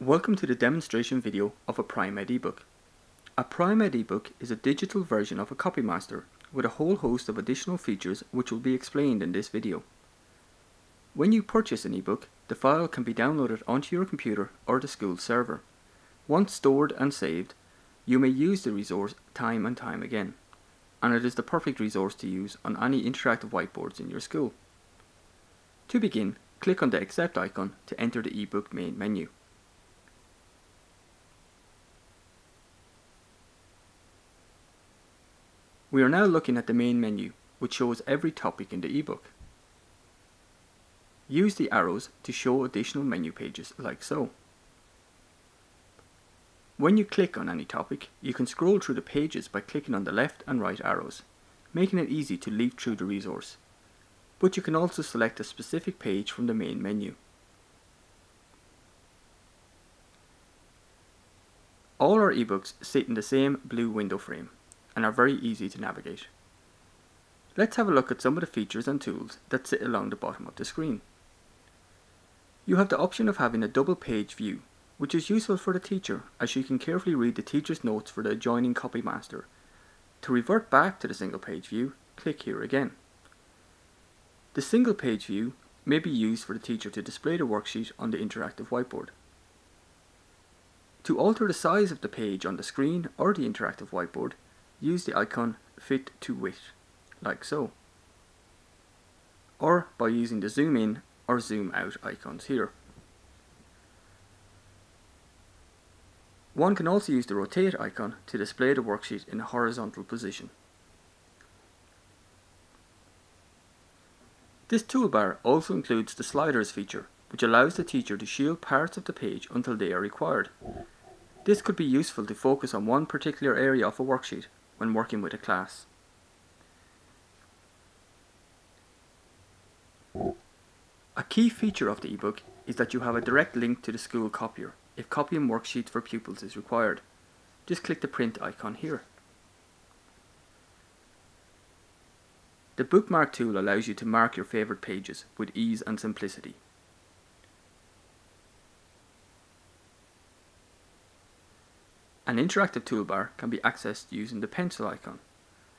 Welcome to the demonstration video of a Prim-Ed eBook. A Prim-Ed eBook is a digital version of a copymaster with a whole host of additional features which will be explained in this video. When you purchase an eBook, the file can be downloaded onto your computer or the school server. Once stored and saved, you may use the resource time and time again, and it is the perfect resource to use on any interactive whiteboards in your school. To begin, click on the Accept icon to enter the eBook main menu. We are now looking at the main menu, which shows every topic in the eBook. Use the arrows to show additional menu pages like so. When you click on any topic, you can scroll through the pages by clicking on the left and right arrows, making it easy to leaf through the resource. But you can also select a specific page from the main menu. All our eBooks sit in the same blue window frame and are very easy to navigate. Let's have a look at some of the features and tools that sit along the bottom of the screen. You have the option of having a double page view, which is useful for the teacher as she can carefully read the teacher's notes for the adjoining copymaster. To revert back to the single page view, click here again. The single page view may be used for the teacher to display the worksheet on the interactive whiteboard. To alter the size of the page on the screen or the interactive whiteboard, use the icon Fit to Width, like so, or by using the zoom in or zoom out icons here. One can also use the rotate icon to display the worksheet in a horizontal position. This toolbar also includes the sliders feature, which allows the teacher to shield parts of the page until they are required. This could be useful to focus on one particular area of a worksheet when working with a class. A key feature of the eBook is that you have a direct link to the school copier if copying worksheets for pupils is required. Just click the print icon here. The bookmark tool allows you to mark your favourite pages with ease and simplicity. An interactive toolbar can be accessed using the pencil icon.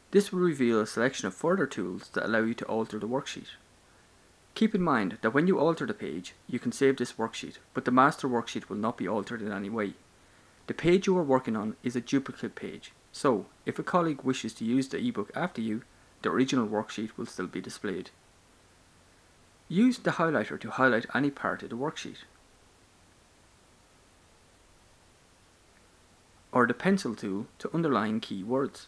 This will reveal a selection of further tools that allow you to alter the worksheet. Keep in mind that when you alter the page, you can save this worksheet, but the master worksheet will not be altered in any way. The page you are working on is a duplicate page, so if a colleague wishes to use the eBook after you, the original worksheet will still be displayed. Use the highlighter to highlight any part of the worksheet, or the pencil tool to underline key words.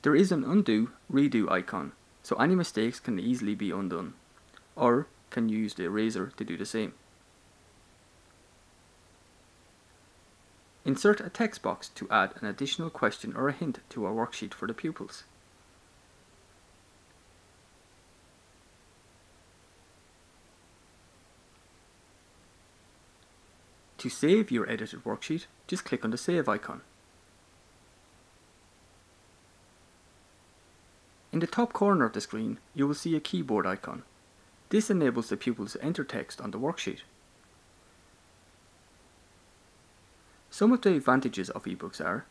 There is an undo, redo icon, so any mistakes can easily be undone, or can use the eraser to do the same. Insert a text box to add an additional question or a hint to a worksheet for the pupils. To save your edited worksheet, just click on the Save icon. In the top corner of the screen, you will see a keyboard icon. This enables the pupils to enter text on the worksheet. Some of the advantages of eBooks are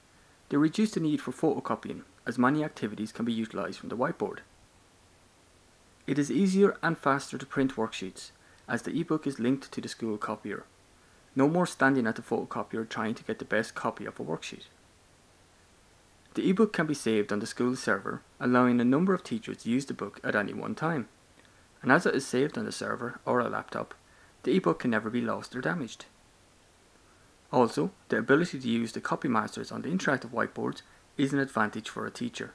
they reduce the need for photocopying, as many activities can be utilised from the whiteboard. It is easier and faster to print worksheets, as the eBook is linked to the school copier. No more standing at the photocopier trying to get the best copy of a worksheet. The eBook can be saved on the school server, allowing a number of teachers to use the book at any one time. And as it is saved on the server or a laptop, the eBook can never be lost or damaged. Also, the ability to use the copymasters on the interactive whiteboards is an advantage for a teacher.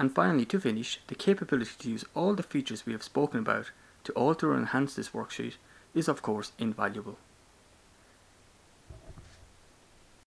And finally, to finish, the capability to use all the features we have spoken about to alter or enhance this worksheet is of course invaluable.